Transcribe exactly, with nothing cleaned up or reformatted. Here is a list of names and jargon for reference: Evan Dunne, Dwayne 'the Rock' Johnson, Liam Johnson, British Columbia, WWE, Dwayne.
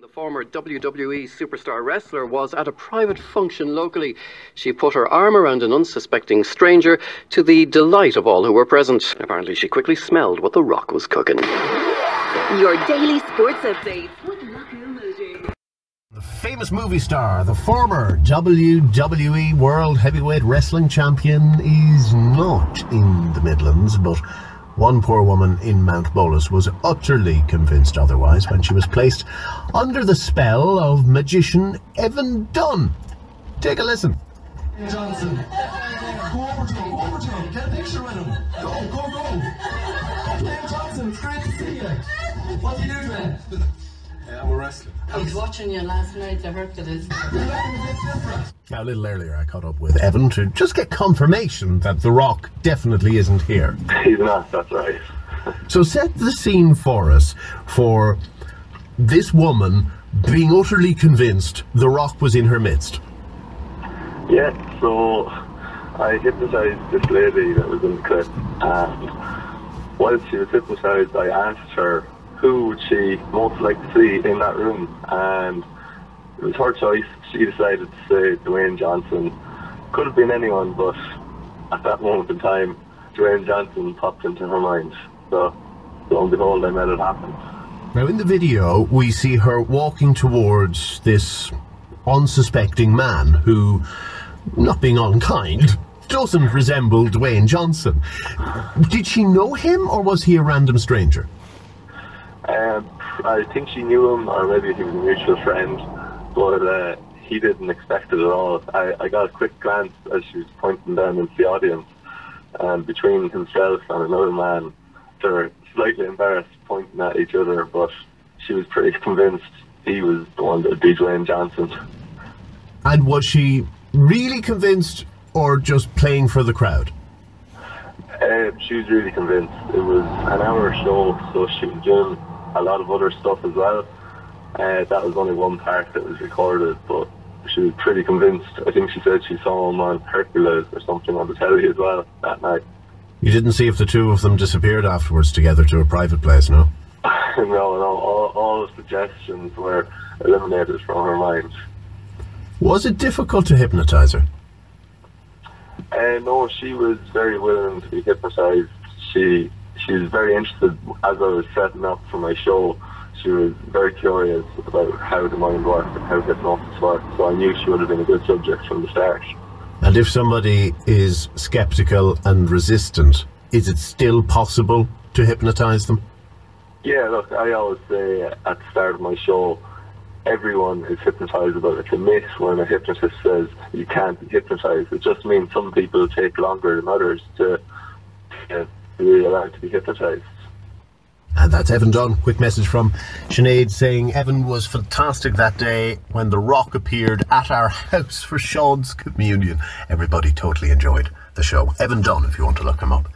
The former W W E superstar wrestler was at a private function locally. She put her arm around an unsuspecting stranger to the delight of all who were present. Apparently she quickly smelled what The Rock was cooking. Your daily sports update with Nakamura. The famous movie star, the former W W E World Heavyweight Wrestling Champion, is not in the Midlands, but one poor woman in Mount Bolus was utterly convinced otherwise when she was placed under the spell of magician Evan Dunne. Take a listen. Johnson, go over to him, over to him, get a picture with him. Go, go, go. Liam Johnson, it's great to see you. What do you do, man? Yeah, I'm a wrestler. I was watching you last night, I heard that it's... Now, a little earlier, I caught up with Evan to just get confirmation that The Rock definitely isn't here. He's not, that's right. So set the scene for us for this woman being utterly convinced The Rock was in her midst. Yeah, so I hypnotised this lady that was in the clip, and while she was hypnotised, I asked her who would she most like to see in that room, and it was her choice. She decided to say Dwayne Johnson. Could have been anyone, but at that moment in time, Dwayne Johnson popped into her mind. So, lo and behold, I made it happen. Now, in the video, we see her walking towards this unsuspecting man who, not being unkind, doesn't resemble Dwayne Johnson. Did she know him, or was he a random stranger? Um, I think she knew him, or maybe he was a mutual friend. But uh, he didn't expect it at all. I, I got a quick glance as she was pointing down into the audience, and between himself and another man, they're slightly embarrassed, pointing at each other, but she was pretty convinced he was the one that would be Dwayne Johnson. And was she really convinced, or just playing for the crowd? Uh, she was really convinced. It was an hour show, so she was doing a lot of other stuff as well. Uh, that was only one part that was recorded, but she was pretty convinced. I think she said she saw him on Hercules or something on the telly as well that night. You didn't see if the two of them disappeared afterwards together to a private place, no? no, no. All, all suggestions were eliminated from her mind. Was it difficult to hypnotise her? Uh, no, she was very willing to be hypnotised. She, she was very interested as I was setting up for my show. She was very curious about how the mind works and how hypnosis works, so I knew she would have been a good subject from the start. And if somebody is sceptical and resistant, is it still possible to hypnotise them? Yeah, look, I always say at the start of my show, everyone is hypnotisable. It's a myth when a hypnotist says you can't be hypnotised. It just means some people take longer than others to uh, be allowed to be hypnotised. And that's Evan Dunne. Quick message from Sinead saying Evan was fantastic that day when The Rock appeared at our house for Sean's communion. Everybody totally enjoyed the show. Evan Dunne, if you want to look him up.